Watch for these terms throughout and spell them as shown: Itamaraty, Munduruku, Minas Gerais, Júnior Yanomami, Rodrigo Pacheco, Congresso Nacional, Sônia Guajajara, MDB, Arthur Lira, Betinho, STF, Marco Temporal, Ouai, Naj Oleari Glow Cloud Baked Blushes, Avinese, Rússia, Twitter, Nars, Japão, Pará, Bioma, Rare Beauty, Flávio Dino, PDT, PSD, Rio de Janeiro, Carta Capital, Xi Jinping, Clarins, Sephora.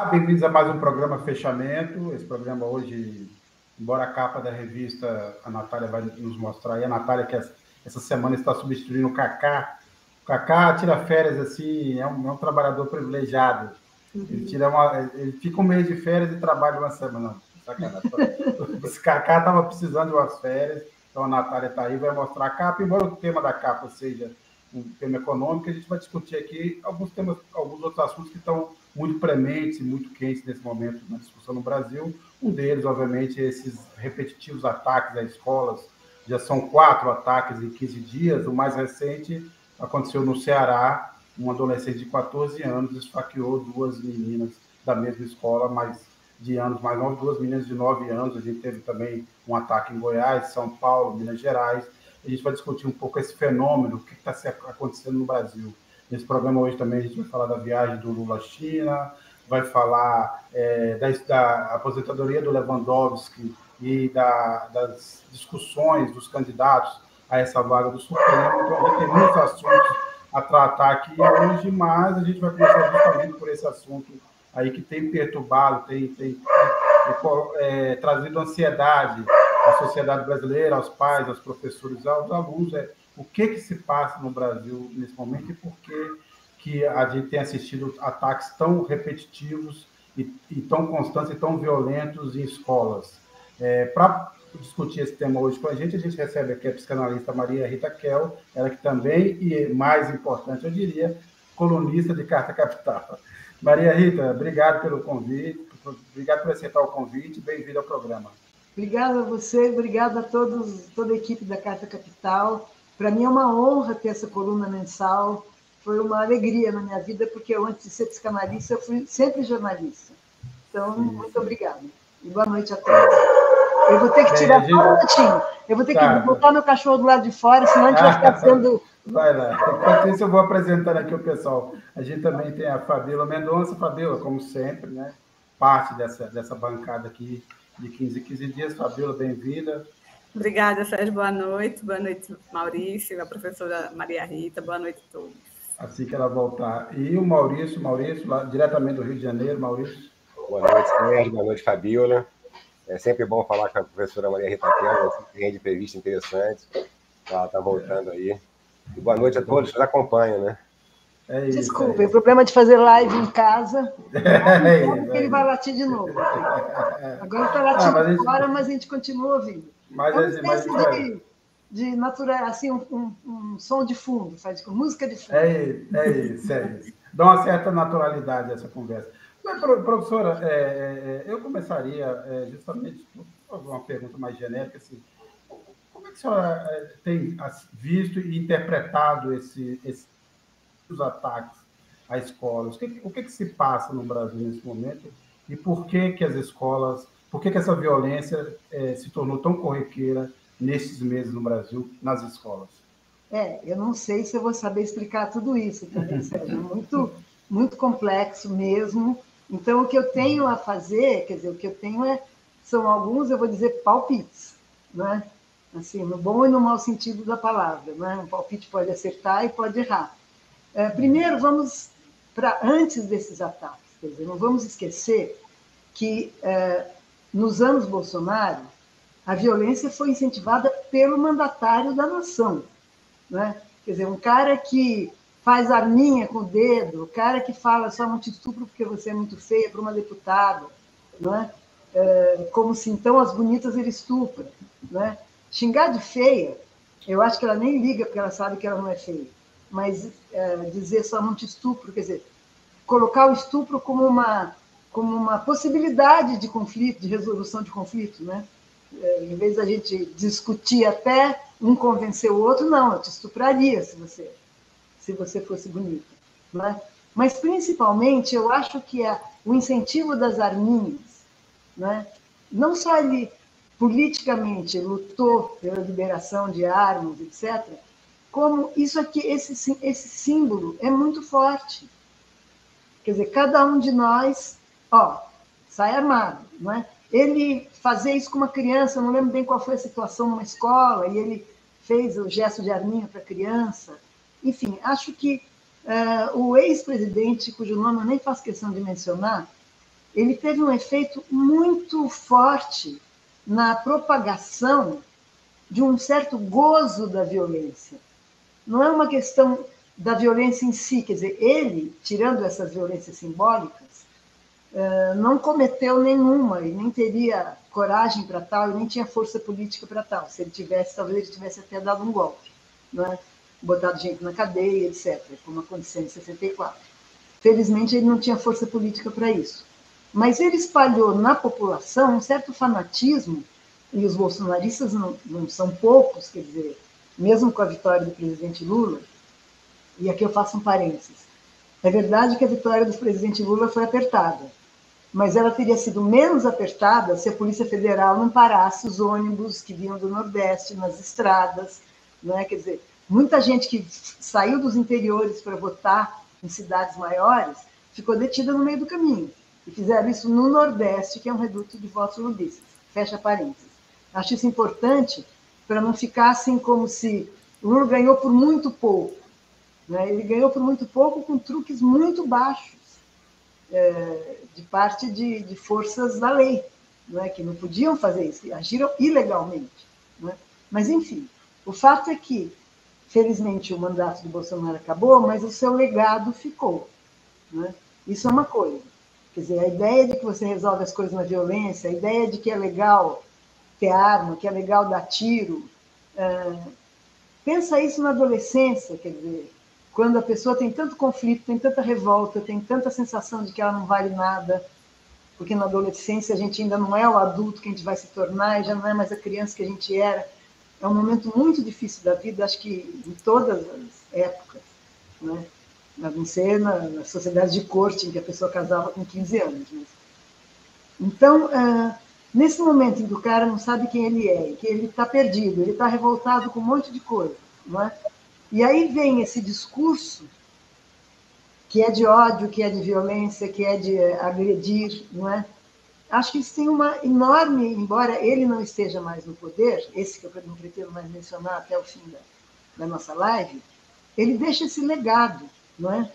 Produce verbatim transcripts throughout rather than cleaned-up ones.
Olá, bem-vindos a mais um programa Fechamento. Esse programa hoje, embora a capa da revista, a Natália vai nos mostrar. E a Natália, que essa semana está substituindo o Cacá. O Cacá tira férias, assim, é um, é um trabalhador privilegiado. Uhum. Ele, tira uma, ele fica um mês de férias e trabalha uma semana. Sacanagem. Esse Cacá estava precisando de umas férias, então a Natália está aí, vai mostrar a capa. Embora o tema da capa seja um tema econômico, a gente vai discutir aqui alguns temas, alguns outros assuntos que estão muito prementes e muito quentes nesse momento na discussão no Brasil. Um deles, obviamente, é esses repetitivos ataques às escolas. Já são quatro ataques em quinze dias. O mais recente aconteceu no Ceará. Um adolescente de quatorze anos esfaqueou duas meninas da mesma escola, mas de anos mais novos, duas meninas de nove anos. A gente teve também um ataque em Goiás, São Paulo, Minas Gerais. A gente vai discutir um pouco esse fenômeno, o que está acontecendo no Brasil. Nesse programa hoje também a gente vai falar da viagem do Lula à China, vai falar é, da, da aposentadoria do Lewandowski e da, das discussões dos candidatos a essa vaga do Supremo. Então, a gente tem muitos assuntos a tratar aqui hoje, mas a gente vai começar justamente por esse assunto aí que tem perturbado, tem, tem, tem é, trazido ansiedade à sociedade brasileira, aos pais, aos professores, aos alunos. É, o que, que se passa no Brasil nesse momento e por que, que a gente tem assistido ataques tão repetitivos e, e tão constantes e tão violentos em escolas. É, Para discutir esse tema hoje com a gente, a gente recebe aqui a psicanalista Maria Rita Kehl, ela que também, e mais importante, eu diria, colunista de Carta Capital. Maria Rita, obrigado pelo convite, obrigado por aceitar o convite, bem-vinda ao programa. Obrigada a você, obrigada a todos, toda a equipe da Carta Capital. Para mim é uma honra ter essa coluna mensal, foi uma alegria na minha vida, porque eu, antes de ser psicanalista, eu fui sempre jornalista. Então, sim, muito obrigada. E boa noite a todos. Eu vou ter que tirar só um minutinho. Eu vou ter tá. que botar meu cachorro do lado de fora, senão a gente ah, vai ficar sendo... Vai lá. Enquanto isso, eu vou apresentando aqui o pessoal. A gente também tem a Fabíola Mendonça. Fabíola, como sempre, né? Parte dessa, dessa bancada aqui de quinze em quinze dias. Fabíola, bem-vinda. Obrigada, Sérgio. Boa noite. Boa noite, Maurício, a professora Maria Rita. Boa noite a todos. Assim que ela voltar. E o Maurício, Maurício, lá, diretamente do Rio de Janeiro. Maurício. Boa noite, Sérgio. Boa noite, Fabíola. É sempre bom falar com a professora Maria Rita Kehl, que rende entrevista interessante. Ela está voltando aí. E boa noite a todos que nos acompanham, né? É isso, Desculpa, é o problema de fazer live em casa. É isso, porque é ele vai latir de novo. Agora está latindo ah, mas agora, gente... mas a gente continua ouvindo. Mas, é um mas, mas, de, de natural, assim, um, um, um som de fundo, faz com música de fundo. É isso, é isso, é isso. Dá uma certa naturalidade essa conversa. Mas, professora, é, é, eu começaria é, justamente por uma pergunta mais genérica, assim, como é que a senhora tem visto e interpretado esse, esse, os ataques à escola? O que, o que, que se passa no Brasil nesse momento e por que, que as escolas... Por que, que essa violência eh, se tornou tão corriqueira nesses meses no Brasil, nas escolas? É, eu não sei se eu vou saber explicar tudo isso também, Sérgio. Muito, muito complexo mesmo. Então, o que eu tenho a fazer, quer dizer, o que eu tenho é, são alguns, eu vou dizer, palpites, né? Assim, no bom e no mau sentido da palavra, né? Um palpite pode acertar e pode errar. É, primeiro, vamos para antes desses ataques, quer dizer, não vamos esquecer que... É, nos anos Bolsonaro, a violência foi incentivada pelo mandatário da nação, né? Quer dizer, um cara que faz arminha com o dedo, o cara que fala só não te estupro porque você é muito feia para uma deputada, né? É, como se então as bonitas ele estupra, né? Xingar de feia, eu acho que ela nem liga porque ela sabe que ela não é feia, mas é, dizer só não te estupro, quer dizer, colocar o estupro como uma... como uma possibilidade de conflito, de resolução de conflito, né? Em vez da gente discutir até um convencer o outro, não, eu te estupraria se você, se você fosse bonita, né? Mas, principalmente, eu acho que a, o incentivo das arminhas, né? Não só ele politicamente lutou pela liberação de armas, etcétera, como isso aqui, esse, esse símbolo é muito forte. Quer dizer, cada um de nós... Ó, sai armado, não é? Ele fazia isso com uma criança, eu não lembro bem qual foi a situação numa escola, e ele fez o gesto de arminha para a criança. Enfim, acho que uh, o ex-presidente, cujo nome eu nem faço questão de mencionar, ele teve um efeito muito forte na propagação de um certo gozo da violência. Não é uma questão da violência em si, quer dizer, ele, tirando essas violências simbólicas, não cometeu nenhuma e nem teria coragem para tal, e nem tinha força política para tal. Se ele tivesse, talvez ele tivesse até dado um golpe, não é? Botado gente na cadeia, etcétera, como aconteceu em sessenta e quatro. Felizmente, ele não tinha força política para isso. Mas ele espalhou na população um certo fanatismo, e os bolsonaristas não, não são poucos, quer dizer, mesmo com a vitória do presidente Lula, e aqui eu faço um parênteses, é verdade que a vitória do presidente Lula foi apertada, mas ela teria sido menos apertada se a Polícia Federal não parasse os ônibus que vinham do Nordeste, nas estradas, não é? Quer dizer, muita gente que saiu dos interiores para votar em cidades maiores ficou detida no meio do caminho, e fizeram isso no Nordeste, que é um reduto de votos lulistas. Fecha parênteses. Acho isso importante para não ficar assim como se o Lula ganhou por muito pouco. Né? Ele ganhou por muito pouco com truques muito baixos é, de parte de, de forças da lei, né? Que não podiam fazer isso, que agiram ilegalmente. Né? Mas, enfim, o fato é que, felizmente, o mandato do Bolsonaro acabou, mas o seu legado ficou. Né? Isso é uma coisa. Quer dizer, a ideia de que você resolve as coisas na violência, a ideia de que é legal ter arma, que é legal dar tiro. É... Pensa isso na adolescência, quer dizer, quando a pessoa tem tanto conflito, tem tanta revolta, tem tanta sensação de que ela não vale nada, porque na adolescência a gente ainda não é o adulto que a gente vai se tornar, já não é mais a criança que a gente era. É um momento muito difícil da vida, acho que em todas as épocas, né? A não ser na, na sociedade de corte, em que a pessoa casava com quinze anos. Né? Então, ah, nesse momento em que o cara não sabe quem ele é, que ele está perdido, ele está revoltado com um monte de coisa, não é? E aí vem esse discurso que é de ódio, que é de violência, que é de agredir, não é? Acho que isso tem uma enorme... Embora ele não esteja mais no poder, esse que eu não pretendo mais mencionar até o fim da, da nossa live, ele deixa esse legado. Não é?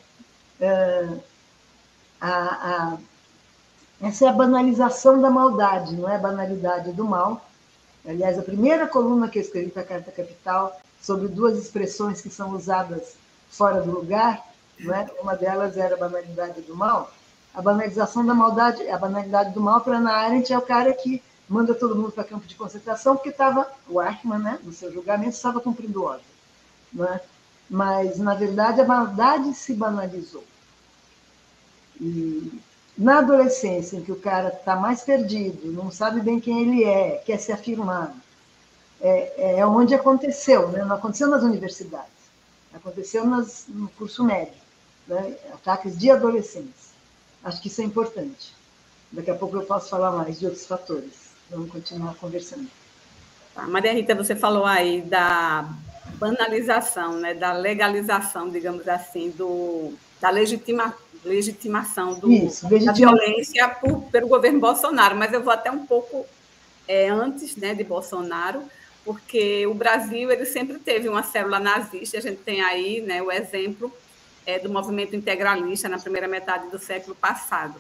É, a, a, essa é a banalização da maldade, não é a banalidade do mal. Aliás, a primeira coluna que eu escrevi para a Carta Capital sobre duas expressões que são usadas fora do lugar, não é? Uma delas era a banalidade do mal. A banalização da maldade, a banalidade do mal para Hannah Arendt é o cara que manda todo mundo para campo de concentração porque estava, o Eichmann, né, no seu julgamento, estava cumprindo ordem, não é? Mas, na verdade, a maldade se banalizou. E na adolescência, em que o cara está mais perdido, não sabe bem quem ele é, quer se afirmar, é, é onde aconteceu, né? Não aconteceu nas universidades, aconteceu nas, no curso médio, né? Ataques de adolescentes. Acho que isso é importante. Daqui a pouco eu posso falar mais de outros fatores. Vamos continuar conversando. Tá, Maria Rita, você falou aí da... banalização, né, da legalização, digamos assim, do, da legitima, legitimação do, Isso, legitima. da violência por, pelo governo Bolsonaro, mas eu vou até um pouco é, antes, né, de Bolsonaro, porque o Brasil ele sempre teve uma célula nazista. A gente tem aí, né, o exemplo é, do movimento integralista na primeira metade do século passado.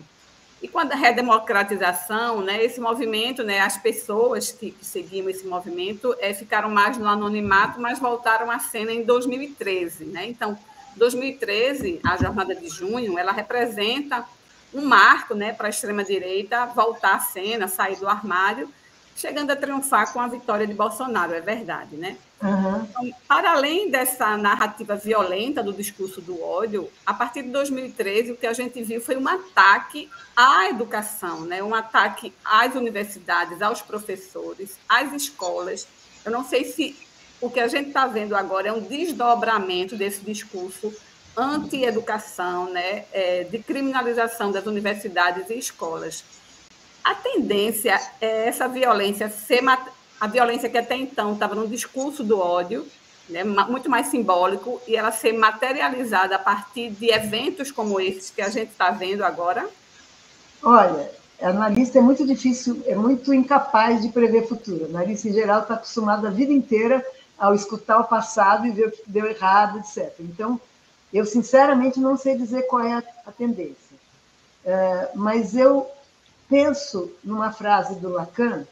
E quando a redemocratização, né, esse movimento, né, as pessoas que, que seguiam esse movimento é, ficaram mais no anonimato, mas voltaram à cena em dois mil e treze. Né? Então, dois mil e treze, a Jornada de Junho, ela representa um marco, né, para a extrema-direita voltar à cena, sair do armário, chegando a triunfar com a vitória de Bolsonaro, é verdade. Né? Uhum. Então, para além dessa narrativa violenta do discurso do ódio, a partir de dois mil e treze, o que a gente viu foi um ataque à educação, né? Um ataque às universidades, aos professores, às escolas. Eu não sei se o que a gente está vendo agora é um desdobramento desse discurso anti-educação, né? É, de criminalização das universidades e escolas. A tendência é essa violência ser... Mat... A violência que até então estava num discurso do ódio, né, muito mais simbólico, e ela ser materializada a partir de eventos como esses que a gente está vendo agora? Olha, analista é muito difícil, é muito incapaz de prever futuro. Analista, em geral, está acostumado a vida inteira ao escutar o passado e ver o que deu errado, etcétera. Então, eu, sinceramente, não sei dizer qual é a tendência. Mas eu penso numa frase do Lacan,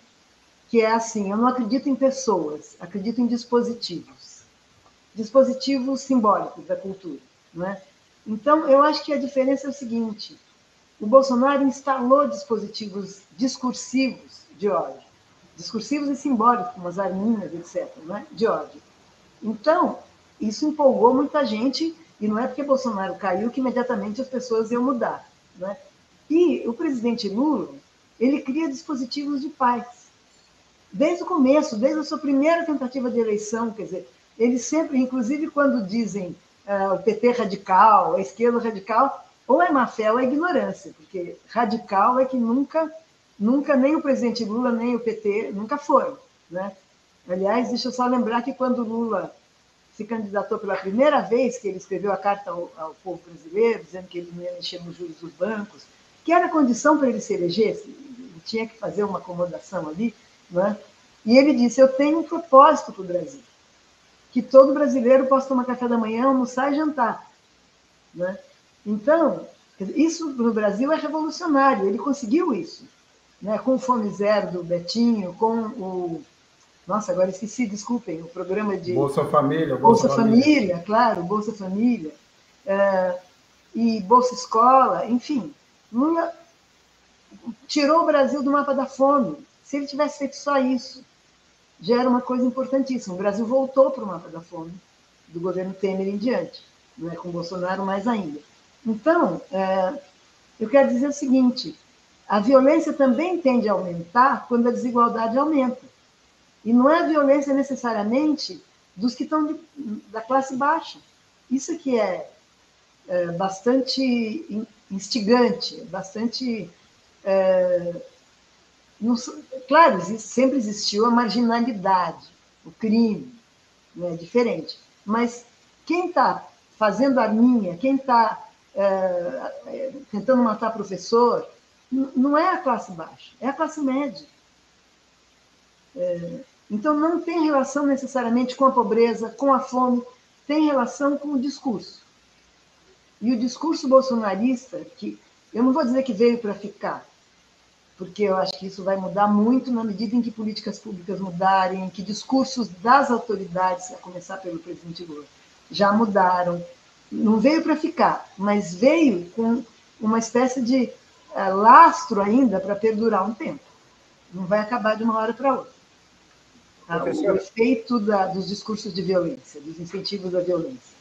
que é assim: eu não acredito em pessoas, acredito em dispositivos. Dispositivos simbólicos da cultura, não é? Então, eu acho que a diferença é o seguinte: o Bolsonaro instalou dispositivos discursivos de ódio, discursivos e simbólicos, como as arminhas, etcétera, não é? De ódio. Então, isso empolgou muita gente, e não é porque Bolsonaro caiu que imediatamente as pessoas iam mudar, não é? E o presidente Lula, ele cria dispositivos de paz. Desde o começo, desde a sua primeira tentativa de eleição, quer dizer, ele sempre, inclusive quando dizem uh, o P T radical, a esquerda radical, ou é má fé ou é ignorância, porque radical é que nunca, nunca nem o presidente Lula, nem o P T nunca foram, né? Aliás, deixa eu só lembrar que quando Lula se candidatou pela primeira vez, que ele escreveu a carta ao, ao povo brasileiro, dizendo que ele não ia mexer nos juros dos bancos, que era a condição para ele se eleger, ele tinha que fazer uma acomodação ali, não é? E ele disse: eu tenho um propósito para o Brasil, que todo brasileiro possa tomar café da manhã, almoçar e jantar, não é? Então, isso no Brasil é revolucionário, ele conseguiu isso, né? Com o Fome Zero do Betinho, com o... Nossa, agora esqueci, desculpem, o programa de... Bolsa Família. Bolsa, Bolsa Família. Família, claro, Bolsa Família, uh, e Bolsa Escola, enfim. Lula tirou o Brasil do mapa da fome. Se ele tivesse feito só isso, já era uma coisa importantíssima. O Brasil voltou para o mapa da fome do governo Temer em diante, né? Com Bolsonaro mais ainda. Então, uh, eu quero dizer o seguinte: a violência também tende a aumentar quando a desigualdade aumenta. E não é a violência necessariamente dos que estão de, da classe baixa. Isso que é, é bastante instigante, bastante... É, não, claro, existe, sempre existiu a marginalidade, o crime, né, diferente. Mas quem está fazendo a minha, quem está é, tentando matar professor, não é a classe baixa, é a classe média. É, Então, não tem relação necessariamente com a pobreza, com a fome, tem relação com o discurso. E o discurso bolsonarista, que eu não vou dizer que veio para ficar, porque eu acho que isso vai mudar muito na medida em que políticas públicas mudarem, em que discursos das autoridades, a começar pelo presidente Lula, já mudaram. Não veio para ficar, mas veio com uma espécie de uh, lastro ainda para perdurar um tempo. Não vai acabar de uma hora para outra. O efeito da, dos discursos de violência, dos incentivos da violência.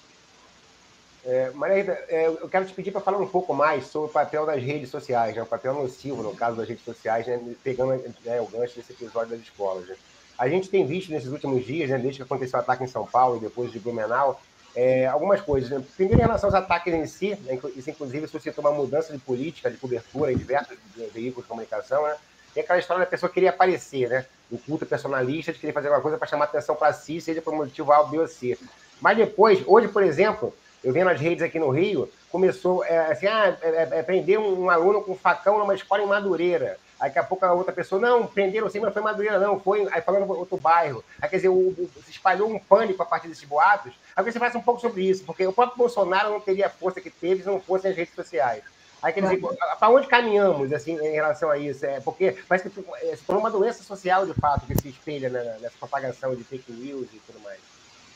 É, Maria Rita, é, eu quero te pedir para falar um pouco mais sobre o papel das redes sociais, né? O papel nocivo, no caso das redes sociais, né? Pegando, né, o gancho desse episódio das escolas, né? A gente tem visto nesses últimos dias, né, desde que aconteceu o ataque em São Paulo e depois de Blumenau, é, algumas coisas, né? Primeiro, em relação aos ataques em si, né? Isso inclusive suscitou uma mudança de política, de cobertura em diversos veículos de comunicação, né? Tem aquela história da pessoa querer aparecer, né? O culto personalista de querer fazer alguma coisa para chamar atenção para si, seja por motivo A, B ou C. Mas depois, hoje, por exemplo, eu vendo as redes aqui no Rio, começou é, assim, ah, é, é, prender um, um aluno com um facão numa escola em Madureira. Aí, daqui a pouco, a outra pessoa, não, prenderam sim, mas não foi em Madureira, não, foi aí falando outro bairro. Aí, quer dizer, o, o, se espalhou um pânico a partir desses boatos. Agora você faz um pouco sobre isso, porque o próprio Bolsonaro não teria a força que teve se não fossem as redes sociais. Aí, quer dizer, para onde caminhamos, assim, em relação a isso? É, porque parece que é uma doença social, de fato, que se espelha na, nessa propagação de fake news e tudo mais.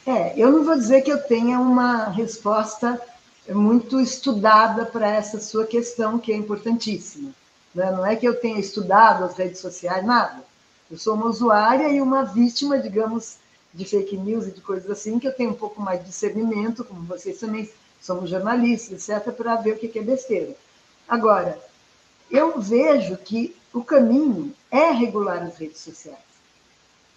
É, eu não vou dizer que eu tenha uma resposta muito estudada para essa sua questão, que é importantíssima, né? Não é que eu tenha estudado as redes sociais, nada. Eu sou uma usuária e uma vítima, digamos, de fake news e de coisas assim, que eu tenho um pouco mais de discernimento, como vocês também somos jornalistas, etcétera, para ver o que é besteira. Agora, eu vejo que o caminho é regular as redes sociais.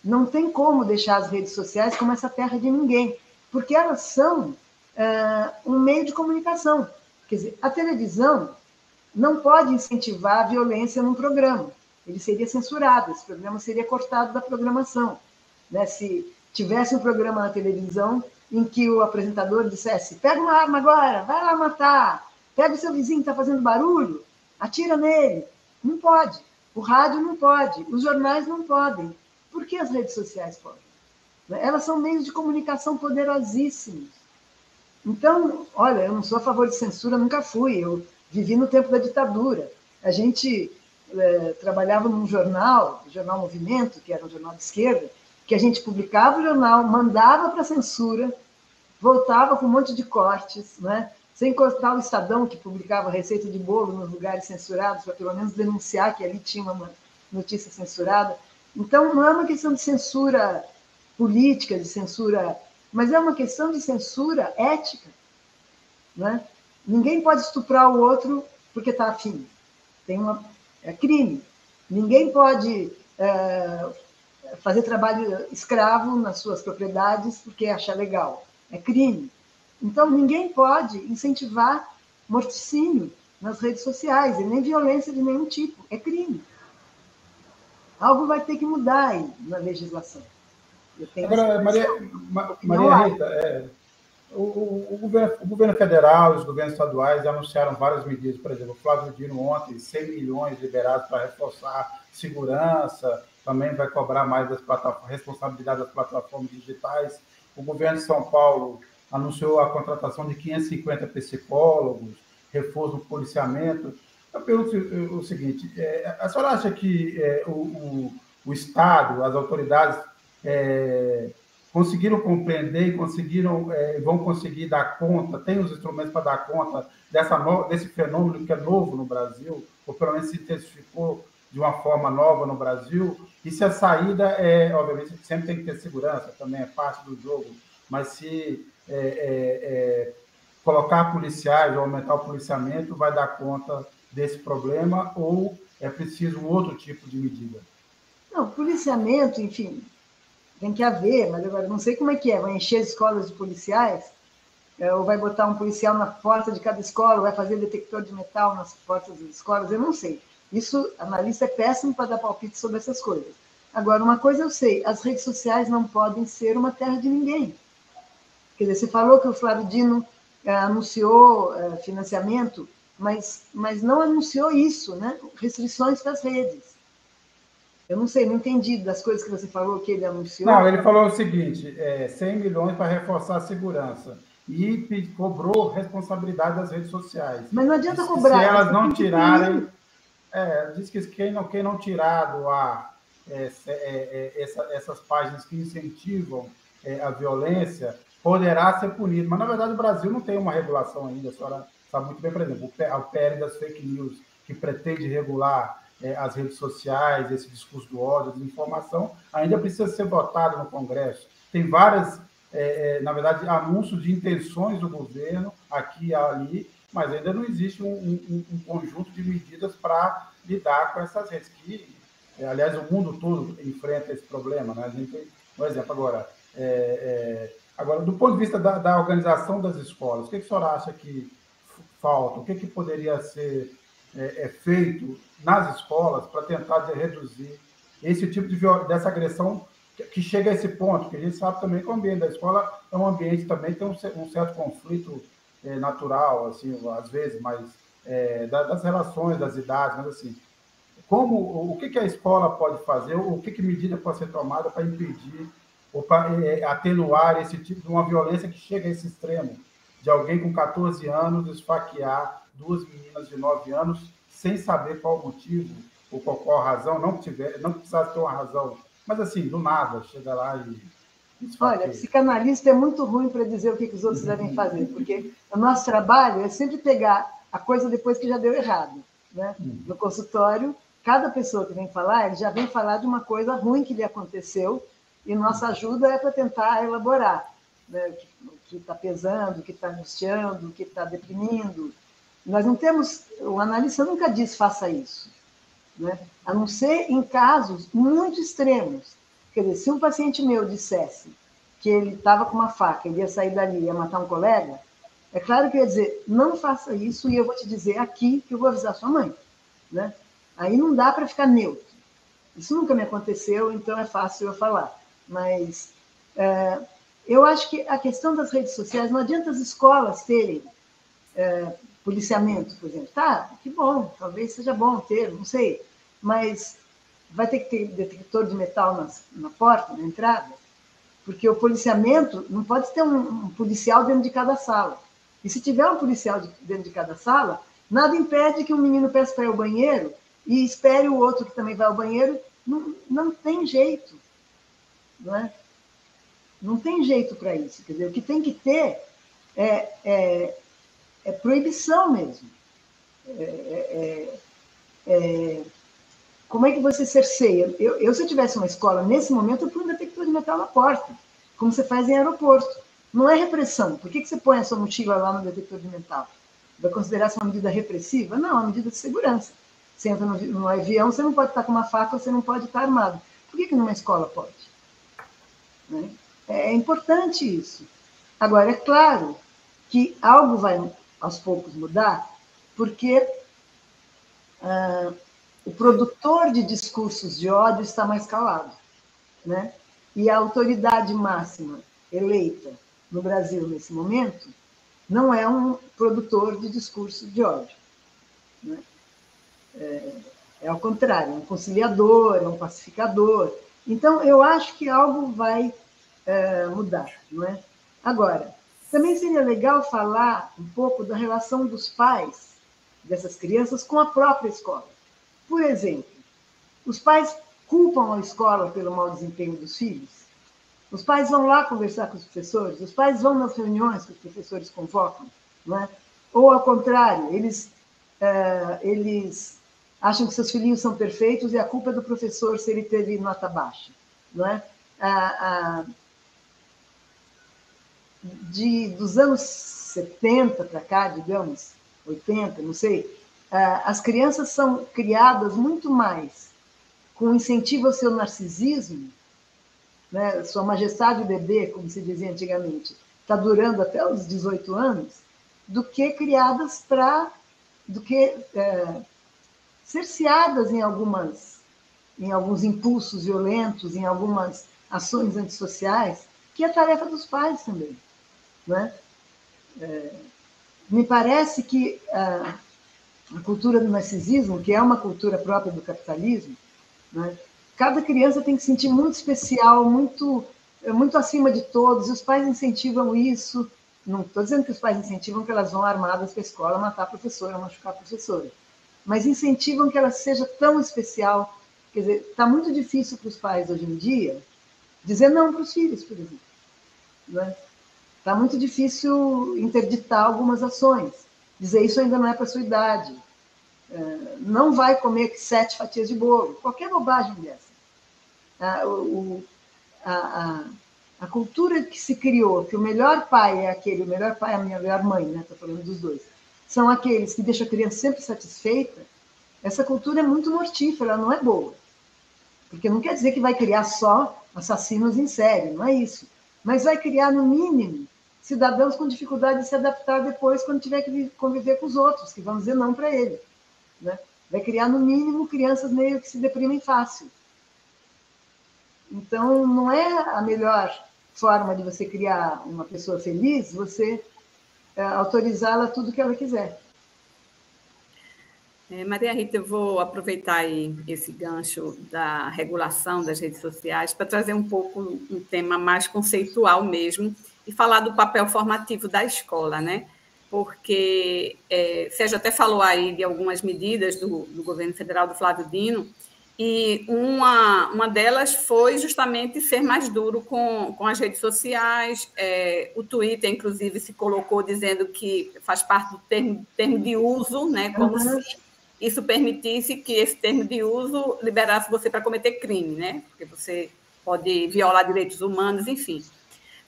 Não tem como deixar as redes sociais como essa terra de ninguém, porque elas são uh, um meio de comunicação. Quer dizer, a televisão não pode incentivar a violência num programa. Ele seria censurado, esse programa seria cortado da programação, né? Se tivesse um programa na televisão em que o apresentador dissesse: pega uma arma agora, vai lá matar, pega o seu vizinho que está fazendo barulho, atira nele. Não pode. O rádio não pode. Os jornais não podem. Por que as redes sociais podem? Elas são meios de comunicação poderosíssimos. Então, olha, eu não sou a favor de censura, nunca fui. Eu vivi no tempo da ditadura. A gente é, trabalhava num jornal, o Jornal Movimento, que era um jornal de esquerda, que a gente publicava o jornal, mandava para a censura, voltava com um monte de cortes, né? Sem cortar o Estadão, que publicava receita de bolo nos lugares censurados, para pelo menos denunciar que ali tinha uma notícia censurada. Então, não é uma questão de censura política, de censura, mas é uma questão de censura ética, né? Ninguém pode estuprar o outro porque está afim. Tem uma, é crime. Ninguém pode é, fazer trabalho escravo nas suas propriedades porque acha legal. É crime. Então, ninguém pode incentivar morticínio nas redes sociais, e nem violência de nenhum tipo. É crime. Algo vai ter que mudar aí na legislação. Eu tenho Agora, Maria, Ma, Maria Rita, é, o, o, o, governo, o governo federal e os governos estaduais anunciaram várias medidas. Por exemplo, o Flávio Dino ontem, cem milhões liberados para reforçar segurança, também vai cobrar mais das plataformas, responsabilidade das plataformas digitais. O governo de São Paulo anunciou a contratação de quinhentos e cinquenta psicólogos, reforço do policiamento. Eu pergunto o seguinte, é, a senhora acha que é, o, o, o Estado, as autoridades, é, conseguiram compreender, conseguiram, é, vão conseguir dar conta, tem os instrumentos para dar conta dessa no, desse fenômeno que é novo no Brasil, ou pelo menos se intensificou de uma forma nova no Brasil? E se a saída é, obviamente, sempre tem que ter segurança, também é parte do jogo, mas se é, é, é, colocar policiais ou aumentar o policiamento vai dar conta desse problema, ou é preciso um outro tipo de medida? Não, policiamento, enfim, tem que haver, mas agora não sei como é que é, vai encher escolas de policiais, ou vai botar um policial na porta de cada escola, ou vai fazer detector de metal nas portas das escolas, eu não sei. Isso, analista é péssimo para dar palpite sobre essas coisas. Agora, uma coisa eu sei, as redes sociais não podem ser uma terra de ninguém. Quer dizer, você falou que o Flávio Dino eh, anunciou eh, financiamento, mas, mas não anunciou isso, né? Restrições das redes. Eu não sei, não entendi das coisas que você falou que ele anunciou. Não, ele falou o seguinte, é, cem milhões para reforçar a segurança. E cobrou responsabilidade das redes sociais. Mas não adianta diz cobrar. Se elas não tirarem... É, diz que quem não, quem não tirar do ar essa, essa, essas páginas que incentivam a violência poderá ser punido. Mas, na verdade, o Brasil não tem uma regulação ainda. A senhora sabe muito bem, por exemplo, o P L das fake news, que pretende regular as redes sociais, esse discurso do ódio, a desinformação, ainda precisa ser votado no Congresso. Tem várias, na verdade, anúncios de intenções do governo aqui e ali, mas ainda não existe um, um, um conjunto de medidas para lidar com essas redes, que, aliás, o mundo todo enfrenta esse problema, né? A gente tem, por exemplo, agora, é, é, agora do ponto de vista da, da organização das escolas, o que, que a senhora acha que falta? O que, que poderia ser é, é feito nas escolas para tentar reduzir esse tipo de violência, dessa agressão que chega a esse ponto? Que a gente sabe também que o ambiente da escola é um ambiente também tem um, um certo conflito natural, assim, às vezes, mas é, das relações, das idades, mas assim, como, o que, que a escola pode fazer, o que, que medida pode ser tomada para impedir ou para é, atenuar esse tipo de uma violência que chega a esse extremo, de alguém com quatorze anos esfaquear duas meninas de nove anos sem saber qual motivo ou qual, qual razão, não, tiver, não precisasse ter uma razão, mas assim, do nada, chega lá e... Olha, psicanalista é muito ruim para dizer o que, que os outros devem fazer, porque o nosso trabalho é sempre pegar a coisa depois que já deu errado, né? No consultório, cada pessoa que vem falar, ele já vem falar de uma coisa ruim que lhe aconteceu, e nossa ajuda é para tentar elaborar, né? O que está pesando, o que está angustiando, o que está deprimindo. Nós não temos... O analista nunca diz faça isso, né? A não ser em casos muito extremos. Quer dizer, se um paciente meu dissesse que ele estava com uma faca, ele ia sair dali e ia matar um colega, é claro que eu ia dizer, não faça isso e eu vou te dizer aqui que eu vou avisar sua mãe, né? Aí não dá para ficar neutro. Isso nunca me aconteceu, então é fácil eu falar. Mas é, eu acho que a questão das redes sociais, não adianta as escolas terem é, policiamento, por exemplo. Tá, que bom, talvez seja bom ter, não sei, mas... vai ter que ter detector de metal na, na porta, na entrada, porque o policiamento não pode ter um, um policial dentro de cada sala. E se tiver um policial de, dentro de cada sala, nada impede que um menino peça para ir ao banheiro e espere o outro que também vai ao banheiro, não, não tem jeito, não é? Não tem jeito para isso. Quer dizer, o que tem que ter é, é, é proibição mesmo. É, é, é, como é que você cerceia? Eu, eu, se eu tivesse uma escola nesse momento, eu punho um detector de metal na porta, como você faz em aeroporto. Não é repressão. Por que, que você põe a sua mochila lá no detector de metal? Vai considerar isso uma medida repressiva? Não, é uma medida de segurança. Você entra no, no avião, você não pode estar com uma faca, você não pode estar armado. Por que, que numa escola pode? Né? É importante isso. Agora, é claro que algo vai, aos poucos, mudar, porque ah, o produtor de discursos de ódio está mais calado, né? E a autoridade máxima eleita no Brasil, nesse momento, não é um produtor de discurso de ódio, né? É, é ao contrário, é um conciliador, é um pacificador. Então, eu acho que algo vai é, mudar, não é? Agora, também seria legal falar um pouco da relação dos pais dessas crianças com a própria escola. Por exemplo, os pais culpam a escola pelo mau desempenho dos filhos. Os pais vão lá conversar com os professores, os pais vão nas reuniões que os professores convocam, não é? Ou, ao contrário, eles, é, eles acham que seus filhinhos são perfeitos e a culpa é do professor se ele teve nota baixa, não é? A, a, de, dos anos setenta para cá, digamos, oitenta, não sei, a, as crianças são criadas muito mais com incentivo ao seu narcisismo, né? Sua Majestade bebê, como se dizia antigamente, está durando até os dezoito anos, do que criadas para, do que é, cerceadas em algumas, em alguns impulsos violentos, em algumas ações antissociais, que é a tarefa dos pais também, né? É, me parece que a, a cultura do narcisismo, que é uma cultura própria do capitalismo, né? Cada criança tem que se sentir muito especial, muito, muito acima de todos, e os pais incentivam isso. Não estou dizendo que os pais incentivam que elas vão armadas para a escola matar a professora, machucar a professora, mas incentivam que ela seja tão especial. Quer dizer, está muito difícil para os pais hoje em dia dizer não para os filhos, por exemplo, né? Está muito difícil interditar algumas ações, dizer isso ainda não é para a sua idade, não vai comer sete fatias de bolo, qualquer bobagem dessa. A, o, a, a, a cultura que se criou, que o melhor pai é aquele, o melhor pai é a minha melhor mãe, né? Estou falando dos dois, são aqueles que deixam a criança sempre satisfeita. Essa cultura é muito mortífera, ela não é boa. Porque não quer dizer que vai criar só assassinos em série, não é isso. Mas vai criar, no mínimo, cidadãos com dificuldade de se adaptar depois quando tiver que conviver com os outros, que vão dizer não para ele, né? Vai criar, no mínimo, crianças meio que se deprimem fácil. Então, não é a melhor forma de você criar uma pessoa feliz, você é, autorizá-la a tudo que ela quiser. É, Maria Rita, eu vou aproveitar aí esse gancho da regulação das redes sociais para trazer um pouco um tema mais conceitual mesmo e falar do papel formativo da escola, né? Porque é, Sérgio até falou aí de algumas medidas do, do governo federal, do Flávio Dino, e uma, uma delas foi justamente ser mais duro com, com as redes sociais. É, o Twitter, inclusive, se colocou dizendo que faz parte do termo, termo de uso, né? Como uhum. se isso permitisse que esse termo de uso liberasse você para cometer crime, né? Porque você pode violar direitos humanos, enfim.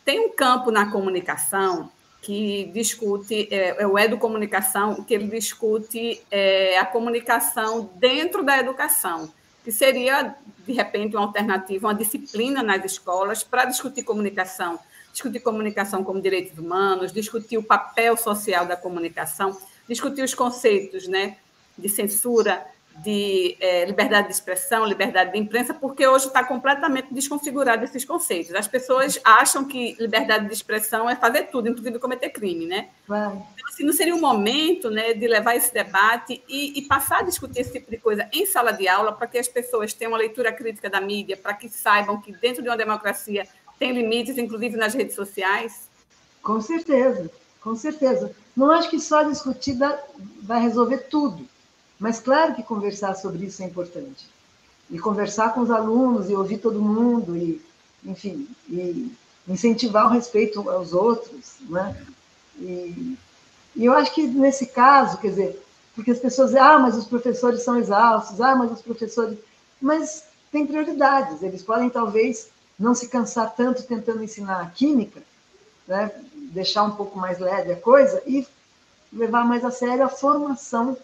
Tem um campo na comunicação que discute, é, é o Educomunicação, que ele discute é, a comunicação dentro da educação, que seria, de repente, uma alternativa, uma disciplina nas escolas para discutir comunicação, discutir comunicação como direitos humanos, discutir o papel social da comunicação, discutir os conceitos, né, de censura, de é, liberdade de expressão, liberdade de imprensa, porque hoje está completamente desconfigurado esses conceitos. As pessoas acham que liberdade de expressão é fazer tudo, inclusive cometer crime, né? Claro. Então, assim, não seria um momento, né, de levar esse debate e, e passar a discutir esse tipo de coisa em sala de aula para que as pessoas tenham uma leitura crítica da mídia, para que saibam que dentro de uma democracia tem limites, inclusive nas redes sociais? Com certeza, com certeza. Não acho que só discutir vai resolver tudo. Mas claro que conversar sobre isso é importante. E conversar com os alunos, e ouvir todo mundo, e, enfim, e incentivar o respeito aos outros, né? E, e eu acho que nesse caso, quer dizer, porque as pessoas dizem, ah, mas os professores são exaustos, ah, mas os professores... Mas tem prioridades, eles podem talvez não se cansar tanto tentando ensinar a química, né? Deixar um pouco mais leve a coisa e levar mais a sério a formação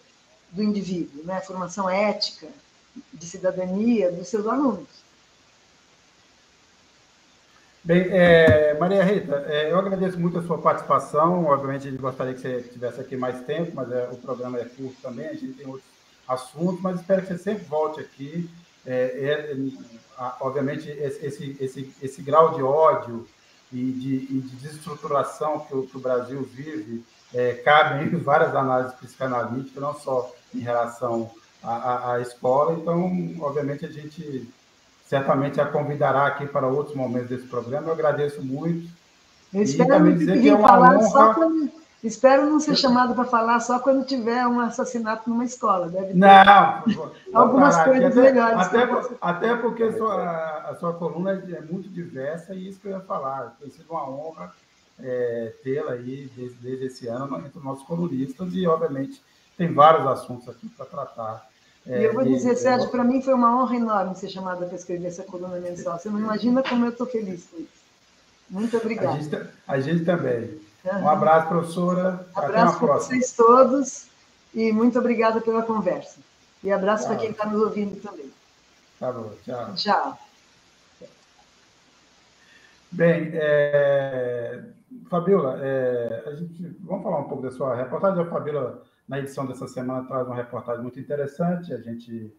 do indivíduo, né? A formação ética, de cidadania dos seus alunos. Bem, é, Maria Rita, é, eu agradeço muito a sua participação. Obviamente, a gente gostaria que você estivesse aqui mais tempo, mas é, o programa é curto também, a gente tem outros assuntos, mas espero que você sempre volte aqui. É, é, obviamente, esse, esse, esse grau de ódio e de, e de desestruturação que o, que o Brasil vive é, cabe em várias análises psicanalíticas, não só em relação à, à, à escola. Então, obviamente, a gente... certamente a convidará aqui para outros momentos desse programa. Eu agradeço muito. Eu espero e também dizer que é uma honra... Quando... Espero não ser chamado para falar só quando tiver um assassinato numa escola. Deve ter não, algumas parar, coisas até, melhores. Até, posso... até porque a sua, a sua coluna é muito diversa e isso que eu ia falar. Tem sido uma honra é, tê-la aí desde, desde esse ano entre os nossos colunistas e, obviamente, tem vários assuntos aqui para tratar. É, e eu vou dizer, e, Sérgio, eu... para mim foi uma honra enorme ser chamada para escrever essa coluna mensal. Você não imagina como eu estou feliz com isso. Muito obrigada. A gente, a gente também. Uhum. Um abraço, professora. Um abraço para vocês todos e muito obrigada pela conversa. E abraço tá. para quem está nos ouvindo também. Tá bom, tchau. Tchau. Bem, é... Fabíola, é... a gente... vamos falar um pouco da sua reportagem. A Fabíola, na edição dessa semana, traz uma reportagem muito interessante. A gente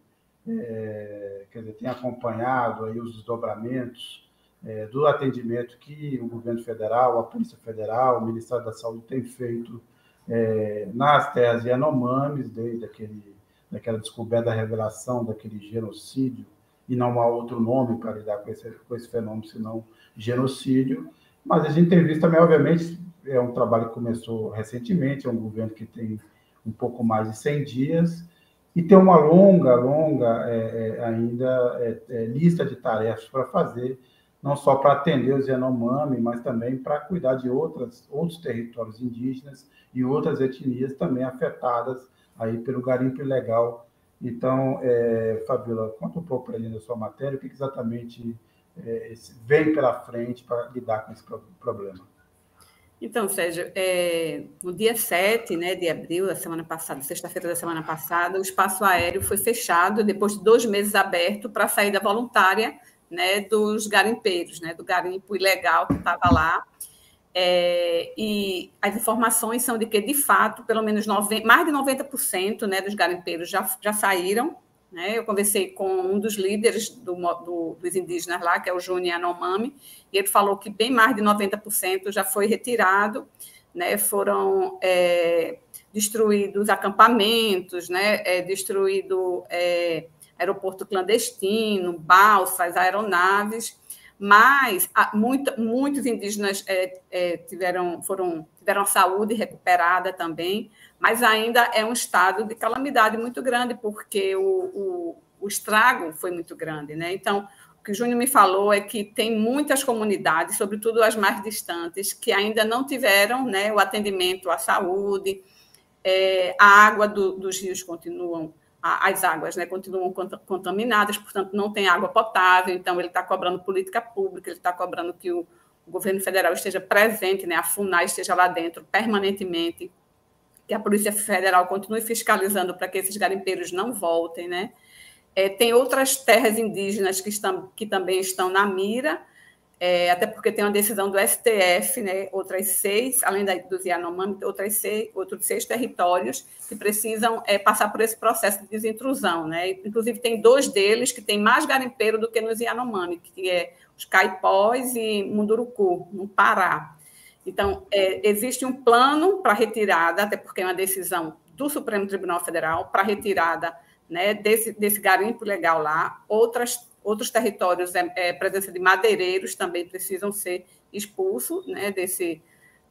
é, quer dizer, tem acompanhado aí os desdobramentos é, do atendimento que o governo federal, a Polícia Federal, o Ministério da Saúde tem feito é, nas terras Yanomamis, desde aquele, daquela descoberta, da revelação daquele genocídio, e não há outro nome para lidar com esse, com esse fenômeno, senão genocídio. Mas a gente tem visto também, obviamente, é um trabalho que começou recentemente, é um governo que tem um pouco mais de cem dias, e tem uma longa, longa é, é, ainda é, é, lista de tarefas para fazer, não só para atender os Yanomami, mas também para cuidar de outras, outros territórios indígenas e outras etnias também afetadas aí pelo garimpo ilegal. Então, é, Fabíola, conta um pouco para a gente da sua matéria, o que exatamente é, vem pela frente para lidar com esse problema. Então, Sérgio, é, no dia sete, né, de abril, da semana passada, sexta-feira da semana passada, o espaço aéreo foi fechado, depois de dois meses aberto, para a saída voluntária, né, dos garimpeiros, né, do garimpo ilegal que estava lá. É, e as informações são de que, de fato, pelo menos noventa, mais de noventa por cento, né, dos garimpeiros já, já saíram. Né? Eu conversei com um dos líderes do, do, dos indígenas lá, que é o Júnior Yanomami, e ele falou que bem mais de noventa por cento já foi retirado, né? Foram é, destruídos acampamentos, né? é, destruído é, aeroporto clandestino, balsas, aeronaves, mas a, muito, muitos indígenas é, é, tiveram, foram, tiveram saúde recuperada também, mas ainda é um estado de calamidade muito grande, porque o, o, o estrago foi muito grande, né? Então, o que o Júnior me falou é que tem muitas comunidades, sobretudo as mais distantes, que ainda não tiveram, né, o atendimento à saúde, é, a água do, dos rios continuam, a, as águas, né, continuam contaminadas, portanto, não tem água potável, então ele está cobrando política pública, ele está cobrando que o, o governo federal esteja presente, né, a FUNAI esteja lá dentro permanentemente, que a Polícia Federal continue fiscalizando para que esses garimpeiros não voltem, né? É, tem outras terras indígenas que, estão, que também estão na mira, é, até porque tem uma decisão do S T F, né? Outras seis, além da, dos Yanomami, outras seis, outros seis territórios que precisam é, passar por esse processo de desintrusão, né? Inclusive, tem dois deles que tem mais garimpeiro do que nos Yanomami, que é os Caipós e Munduruku, no Pará. Então, é, existe um plano para retirada, até porque é uma decisão do Supremo Tribunal Federal para retirada, né, desse, desse garimpo legal lá. Outras, outros territórios, é, é, presença de madeireiros também precisam ser expulsos, né, desse,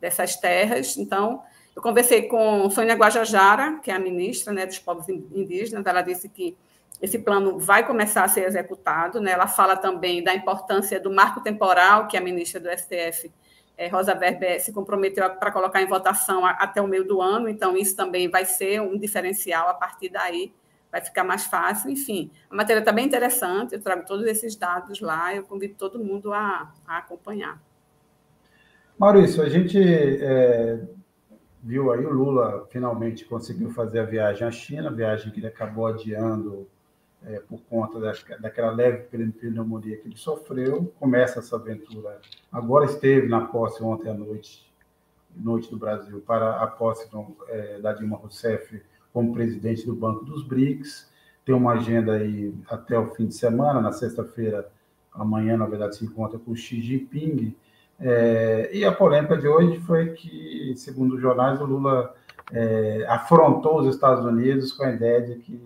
dessas terras. Então, Eu conversei com Sônia Guajajara, que é a ministra, né, dos povos indígenas. Ela disse que esse plano vai começar a ser executado, né? Ela fala também da importância do marco temporal que a ministra do S T F, eh, Rosa Weber, se comprometeu para colocar em votação a, até o meio do ano. Então, isso também vai ser um diferencial. A partir daí, vai ficar mais fácil. Enfim, a matéria está bem interessante. Eu trago todos esses dados lá. Eu convido todo mundo a, a acompanhar. Maurício, a gente é, viu aí o Lula finalmente conseguiu fazer a viagem à China, a viagem que ele acabou adiando É, por conta das, daquela leve pneumonia que ele sofreu. Começa essa aventura. Agora esteve na posse ontem à noite, noite do Brasil, para a posse do, é, da Dilma Rousseff como presidente do Banco dos B R I C S. Tem uma agenda aí até o fim de semana, na sexta-feira, amanhã, na verdade, se encontra com o Xi Jinping. É, e a polêmica de hoje foi que, segundo os jornais, o Lula é, afrontou os Estados Unidos com a ideia de que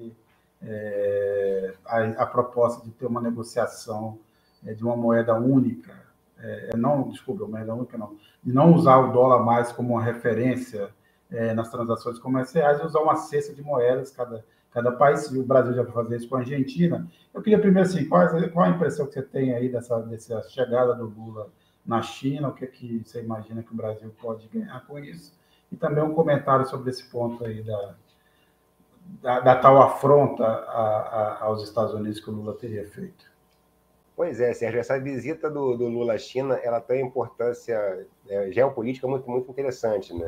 É, a, a proposta de ter uma negociação é, de uma moeda única, é, não, desculpa, moeda única não, de não usar o dólar mais como uma referência é, nas transações comerciais e usar uma cesta de moedas cada, cada país, e o Brasil já vai fazer isso com a Argentina. Eu queria primeiro, assim, qual, qual a impressão que você tem aí dessa, dessa chegada do Lula na China, o que, é que você imagina que o Brasil pode ganhar com isso, e também um comentário sobre esse ponto aí da Da, da tal afronta a, a, aos Estados Unidos que o Lula teria feito. Pois é, Sérgio, essa visita do, do Lula à China, ela tem importância é, geopolítica muito, muito interessante, né?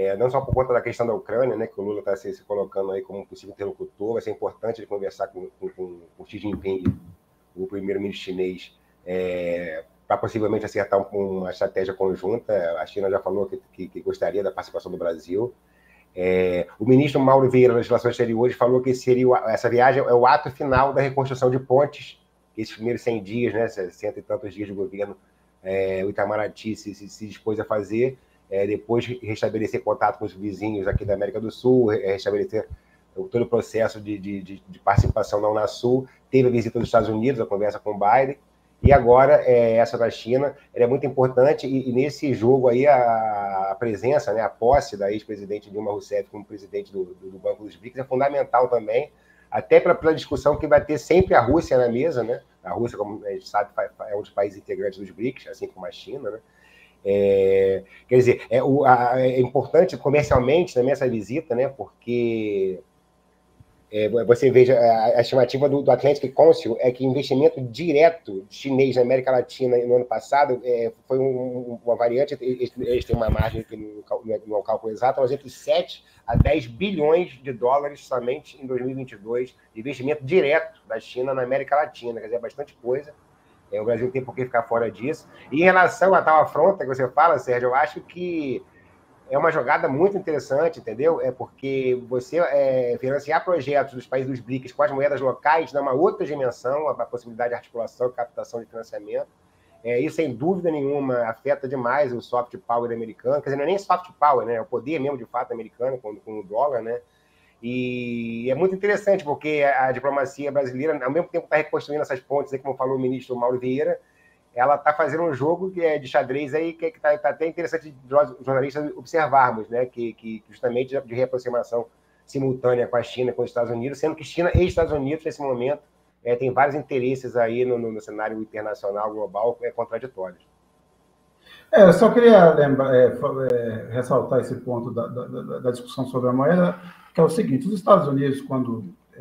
É, não só por conta da questão da Ucrânia, né, que o Lula está se, se colocando aí como um possível interlocutor, vai ser importante ele conversar com, com, com o Xi Jinping, o primeiro-ministro chinês, é, para possivelmente acertar uma estratégia conjunta. A China já falou que, que, que gostaria da participação do Brasil. É, o ministro Mauro Vieira, nas relações exteriores, falou que seria, essa viagem é o ato final da reconstrução de pontes, esses primeiros cem dias, né, cento e tantos dias de governo, é, o Itamaraty se, se, se dispôs a fazer, é, depois restabelecer contato com os vizinhos aqui da América do Sul, restabelecer todo o processo de, de, de, de participação na Unasul. Teve a visita dos Estados Unidos, a conversa com o Biden, e agora é, essa da China, ela é muito importante, e, e nesse jogo aí a, a presença, né, a posse da ex-presidente Dilma Rousseff como presidente do, do, do Banco dos B R I C S é fundamental também, até para a discussão que vai ter sempre a Rússia na mesa, né? A Rússia, como a gente sabe, é um dos países integrantes dos B R I C S, assim como a China, né? É, quer dizer, é, o, a, é importante comercialmente também essa visita, né? Porque É, você veja, a, a estimativa do, do Atlantic Council é que investimento direto chinês na América Latina no ano passado é, foi um, uma variante, eles têm uma margem que não, não é um cálculo exato, mas entre sete a dez bilhões de dólares somente em dois mil e vinte e dois de investimento direto da China na América Latina, quer dizer, é bastante coisa. É, o Brasil tem por que ficar fora disso. E em relação a tal afronta que você fala, Sérgio, eu acho que é uma jogada muito interessante, entendeu? É porque você é, financiar projetos dos países dos B R I C S com as moedas locais dá uma outra dimensão, a possibilidade de articulação e captação de financiamento. É, isso, sem dúvida nenhuma, afeta demais o soft power americano. Quer dizer, não é nem soft power, né? É o poder mesmo, de fato, americano com, com o dólar, né? E é muito interessante, porque a diplomacia brasileira, ao mesmo tempo, está reconstruindo essas pontes, aí, como falou o ministro Mauro Vieira, ela está fazendo um jogo que é de xadrez aí, que está tá até interessante de jornalistas observarmos, né? Que, que justamente de reaproximação simultânea com a China, com os Estados Unidos, sendo que China e Estados Unidos, nesse momento, é, tem vários interesses aí no, no, no cenário internacional, global, é, contraditórios. É, eu só queria lembrar, é, é, ressaltar esse ponto da, da, da discussão sobre a moeda, que é o seguinte: os Estados Unidos, quando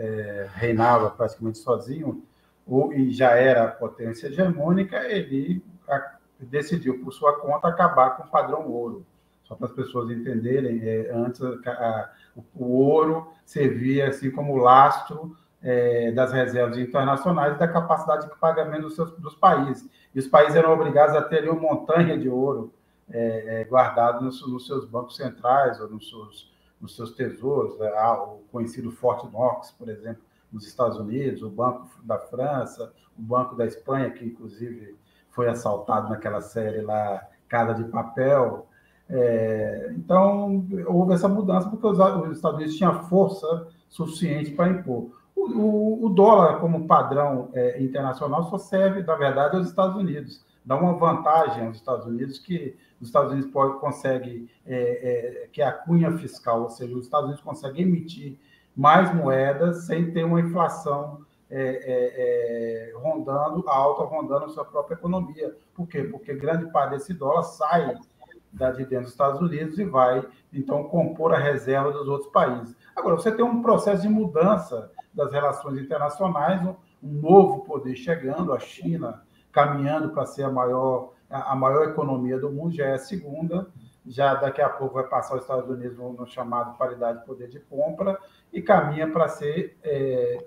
é, reinava praticamente sozinho, ou, e já era a potência hegemônica, ele a, decidiu, por sua conta, acabar com o padrão ouro. Só para as pessoas entenderem, é, antes a, a, o, o ouro servia assim como lastro é, das reservas internacionais e da capacidade de pagamento dos, seus, dos países. E os países eram obrigados a terem uma montanha de ouro é, é, guardado nos, nos seus bancos centrais ou nos seus, nos seus tesouros, é, o conhecido Fort Knox, por exemplo, nos Estados Unidos, o Banco da França, o Banco da Espanha, que inclusive foi assaltado naquela série lá, Casa de Papel. É, então, houve essa mudança porque os Estados Unidos tinham força suficiente para impor. O, o, o dólar, como padrão é, internacional, só serve, na verdade, aos Estados Unidos, dá uma vantagem aos Estados Unidos, que os Estados Unidos pode, consegue, é, é, que é a cunha fiscal, ou seja, os Estados Unidos conseguem emitir mais moedas sem ter uma inflação é, é, é, rondando, a alta rondando a sua própria economia. Por quê? Porque grande parte desse dólar sai da, de dentro dos Estados Unidos e vai, então, compor a reserva dos outros países. Agora, você tem um processo de mudança das relações internacionais, um, um novo poder chegando, a China caminhando para ser a maior, a maior economia do mundo, já é a segunda, já daqui a pouco vai passar os Estados Unidos no chamado paridade de poder de compra, e caminha para ser, é,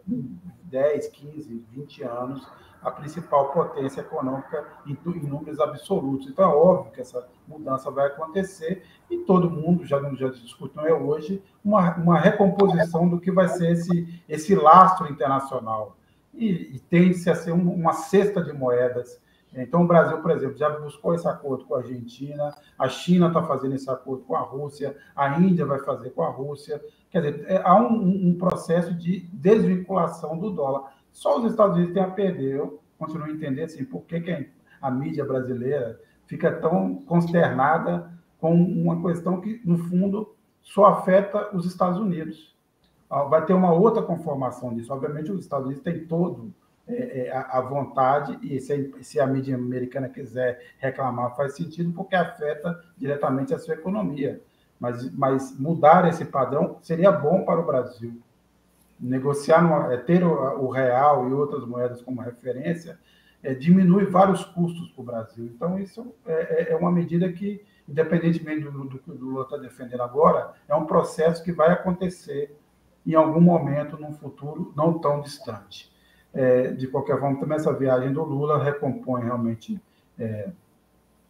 dez, quinze, vinte anos, a principal potência econômica em, em números absolutos. Então, é óbvio que essa mudança vai acontecer, e todo mundo, já não já discutiu é hoje, uma, uma recomposição do que vai ser esse, esse lastro internacional. E, e tende-se a ser um, uma cesta de moedas. Então, o Brasil, por exemplo, já buscou esse acordo com a Argentina, a China está fazendo esse acordo com a Rússia, a Índia vai fazer com a Rússia. Quer dizer, é, há um, um processo de desvinculação do dólar. Só os Estados Unidos têm a perder. Eu continuo a entender assim, por que, que a mídia brasileira fica tão consternada com uma questão que, no fundo, só afeta os Estados Unidos. Vai ter uma outra conformação disso. Obviamente, os Estados Unidos têm todo é, a, a vontade, e se, se a mídia americana quiser reclamar, faz sentido, porque afeta diretamente a sua economia. Mas, mas mudar esse padrão seria bom para o Brasil. Negociar, numa, ter o, o real e outras moedas como referência, é, diminui vários custos para o Brasil. Então, isso é, é uma medida que, independentemente do que o Lula está defendendo agora, é um processo que vai acontecer em algum momento, num futuro não tão distante. É, de qualquer forma, também essa viagem do Lula recompõe realmente é,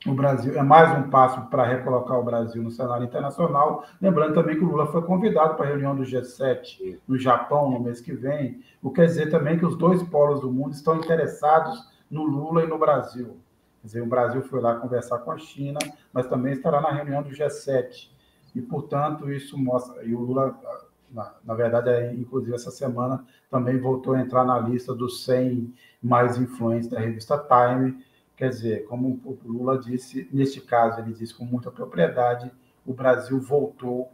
o Brasil. É mais um passo para recolocar o Brasil no cenário internacional. Lembrando também que o Lula foi convidado para a reunião do G sete no Japão no mês que vem, o que quer dizer também que os dois polos do mundo estão interessados no Lula e no Brasil. Quer dizer, o Brasil foi lá conversar com a China, mas também estará na reunião do G sete. E, portanto, isso mostra... E o Lula... Na, na verdade, é, inclusive, essa semana também voltou a entrar na lista dos cem mais influentes da revista Time. Quer dizer, como o Lula disse, neste caso, ele disse com muita propriedade, o Brasil voltou,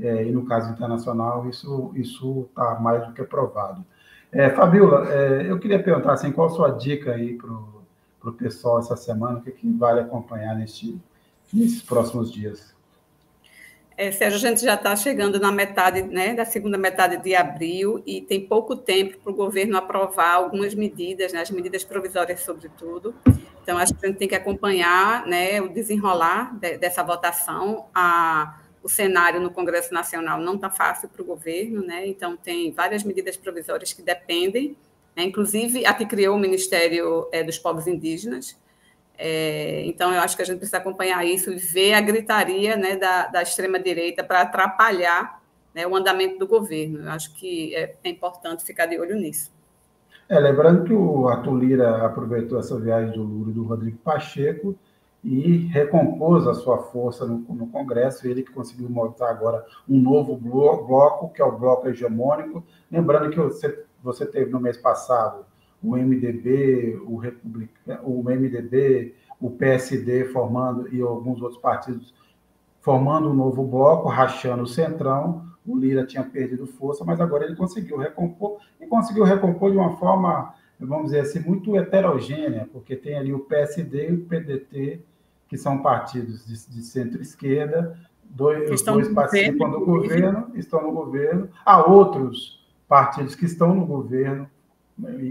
é, e no caso internacional, isso está mais do que provado. É, Fabíola, é, eu queria perguntar assim, qual a sua dica aí para o pessoal essa semana, o que, que vale acompanhar neste, nesses próximos dias? É, Sérgio, a gente já está chegando na metade, né, da segunda metade de abril, e tem pouco tempo para o governo aprovar algumas medidas, né, as medidas provisórias, sobretudo. Então, acho que a gente tem que acompanhar, né, o desenrolar de, dessa votação. A, o cenário no Congresso Nacional não está fácil para o governo, né, então tem várias medidas provisórias que dependem, né, inclusive a que criou o Ministério é, dos Povos Indígenas. É, então, eu acho que a gente precisa acompanhar isso e ver a gritaria, né, da, da extrema-direita para atrapalhar, né, o andamento do governo. Eu acho que é, é importante ficar de olho nisso. É, lembrando que o Arthur Lira aproveitou essa viagem do Lula e do Rodrigo Pacheco e recompôs a sua força no, no Congresso, ele que conseguiu montar agora um novo bloco, que é o bloco hegemônico. Lembrando que você, você teve no mês passado o M D B, o, Republic... o M D B, o P S D formando, e alguns outros partidos formando um novo bloco, rachando o Centrão. O Lira tinha perdido força, mas agora ele conseguiu recompor, e conseguiu recompor de uma forma, vamos dizer assim, muito heterogênea, porque tem ali o P S D e o P D T, que são partidos de, de centro-esquerda, dois, os dois participam do governo, estão no governo. Há outros partidos que estão no governo,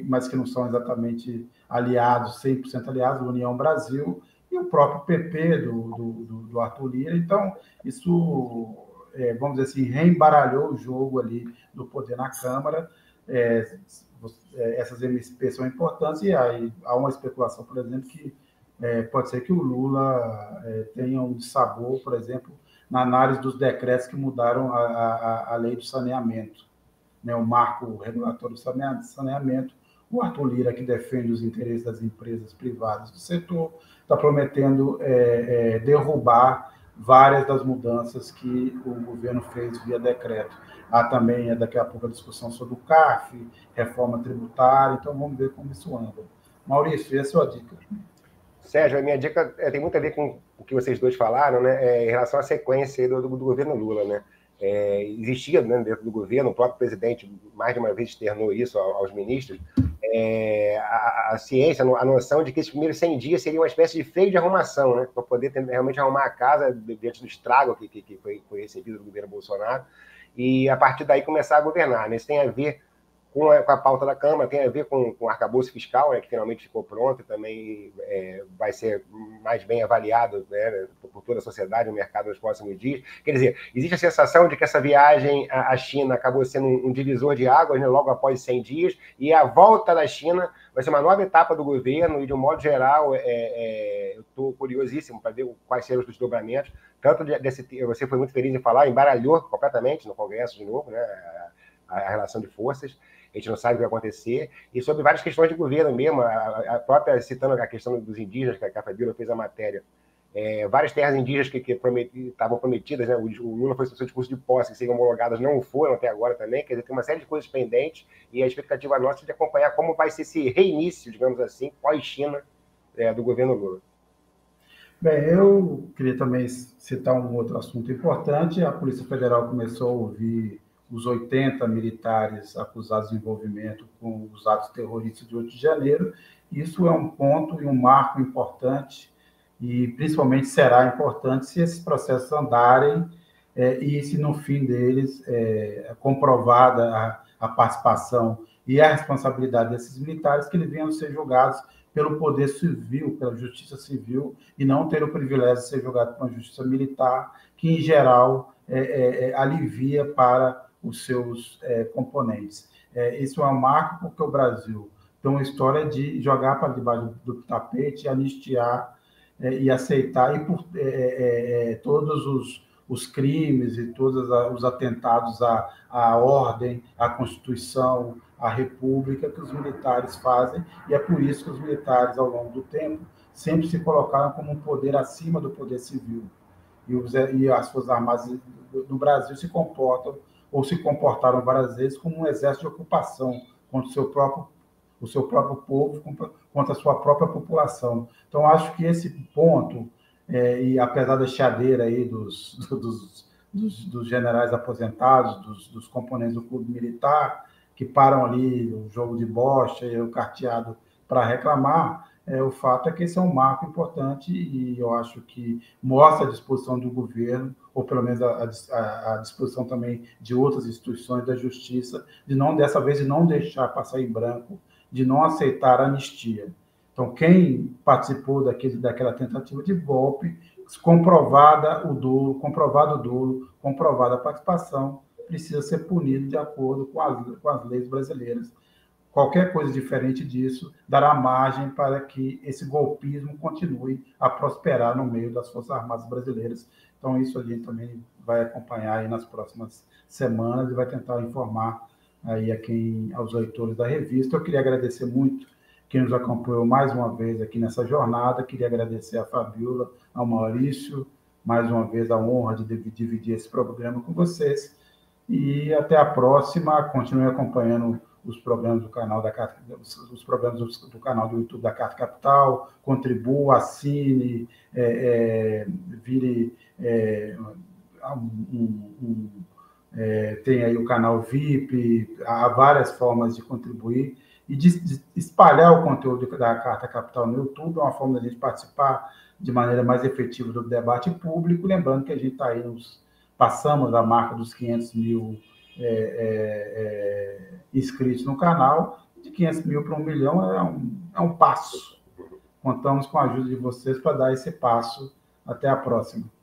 mas que não são exatamente aliados, cem por cento aliados, do União Brasil, e o próprio P P do, do, do Arthur Lira. Então, isso, é, vamos dizer assim, reembaralhou o jogo ali do poder na Câmara. É, essas M P são importantes, e aí há uma especulação, por exemplo, que é, pode ser que o Lula é, tenha um dissabor, por exemplo, na análise dos decretos que mudaram a, a, a lei do saneamento, né, o marco regulatório do saneamento. O Arthur Lira, que defende os interesses das empresas privadas do setor, está prometendo é, é, derrubar várias das mudanças que o governo fez via decreto. Há também, daqui a pouco, a discussão sobre o C A R F, reforma tributária. Então, vamos ver como isso anda. Maurício, e a sua dica? Sérgio, a minha dica é, tem muito a ver com o que vocês dois falaram, né? É, em relação à sequência do, do, do governo Lula, né? É, existia, né, dentro do governo, o próprio presidente mais de uma vez externou isso aos ministros, é, a, a ciência, a noção de que esses primeiros cem dias seria uma espécie de freio de arrumação, né, para poder ter, realmente arrumar a casa diante do estrago que, que, que foi, foi recebido do governo Bolsonaro, e a partir daí começar a governar, né? Isso tem a ver com a, com a pauta da Câmara, tem a ver com, com o arcabouço fiscal, né, que finalmente ficou pronto e também é, vai ser mais bem avaliado, né, por toda a sociedade, o mercado nos próximos dias. Quer dizer, existe a sensação de que essa viagem à China acabou sendo um divisor de águas, né, logo após cem dias, e a volta da China vai ser uma nova etapa do governo, e de um modo geral, é, é, eu estou curiosíssimo para ver quais serão os desdobramentos, tanto desse, você foi muito feliz em falar, embaralhou completamente no Congresso de novo, né, a, a relação de forças, a gente não sabe o que vai acontecer, e sobre várias questões de governo mesmo, a própria, citando a questão dos indígenas, que a Fabíola fez a matéria, é, várias terras indígenas que, que prometi, estavam prometidas, né? o, o Lula fez o seu discurso de posse, que seriam homologadas, não foram até agora também, quer dizer, tem uma série de coisas pendentes, e a expectativa nossa é de acompanhar como vai ser esse reinício, digamos assim, pós-China, é, do governo Lula. Bem, eu queria também citar um outro assunto importante. A Polícia Federal começou a ouvir os oitenta militares acusados de envolvimento com os atos terroristas de oito de janeiro. Isso é um ponto e um marco importante, e principalmente será importante se esses processos andarem é, e se no fim deles é comprovada a, a participação e a responsabilidade desses militares, que eles venham ser julgados pelo poder civil, pela justiça civil, e não ter o privilégio de ser julgado por uma justiça militar, que em geral é, é, alivia para os seus é, componentes. É, isso é um marco, porque o Brasil tem uma história de jogar para debaixo do tapete, anistiar é, e aceitar e por, é, é, todos os, os crimes e todos os atentados à, à ordem, à Constituição, à República, que os militares fazem, e é por isso que os militares, ao longo do tempo, sempre se colocaram como um poder acima do poder civil. E, os, e as Forças Armadas no Brasil se comportam ou se comportaram várias vezes como um exército de ocupação contra o seu próprio, o seu próprio povo, contra a sua própria população. Então, acho que esse ponto, é, e apesar da chiadeira aí dos, dos, dos, dos generais aposentados, dos, dos componentes do clube militar, que param ali o jogo de bocha e o carteado para reclamar, é, o fato é que esse é um marco importante, e eu acho que mostra a disposição do governo, ou pelo menos a, a, a disposição também de outras instituições, da justiça, de não, dessa vez, de não deixar passar em branco, de não aceitar anistia. Então, quem participou daquele, daquela tentativa de golpe, comprovada o dolo, comprovado o dolo, comprovada a participação, precisa ser punido de acordo com as, com as leis brasileiras. Qualquer coisa diferente disso dará margem para que esse golpismo continue a prosperar no meio das Forças Armadas brasileiras. Então, isso a gente também vai acompanhar aí nas próximas semanas e vai tentar informar aí a quem, aos leitores da revista. Eu queria agradecer muito quem nos acompanhou mais uma vez aqui nessa jornada. Queria agradecer a Fabíola, ao Maurício, mais uma vez a honra de dividir esse programa com vocês. E até a próxima. Continue acompanhando os programas do canal da Carta, os programas do canal do YouTube da Carta Capital, contribua, assine, é, é, vire, é, um, um, é, tem aí o canal V I P, há várias formas de contribuir, e de, de espalhar o conteúdo da Carta Capital no YouTube, é uma forma da gente participar de maneira mais efetiva do debate público, lembrando que a gente está aí, nos, passamos da marca dos quinhentos mil É, é, é, inscritos no canal, de quinhentos mil para um milhão é um, é um passo. Contamos com a ajuda de vocês para dar esse passo. Até a próxima.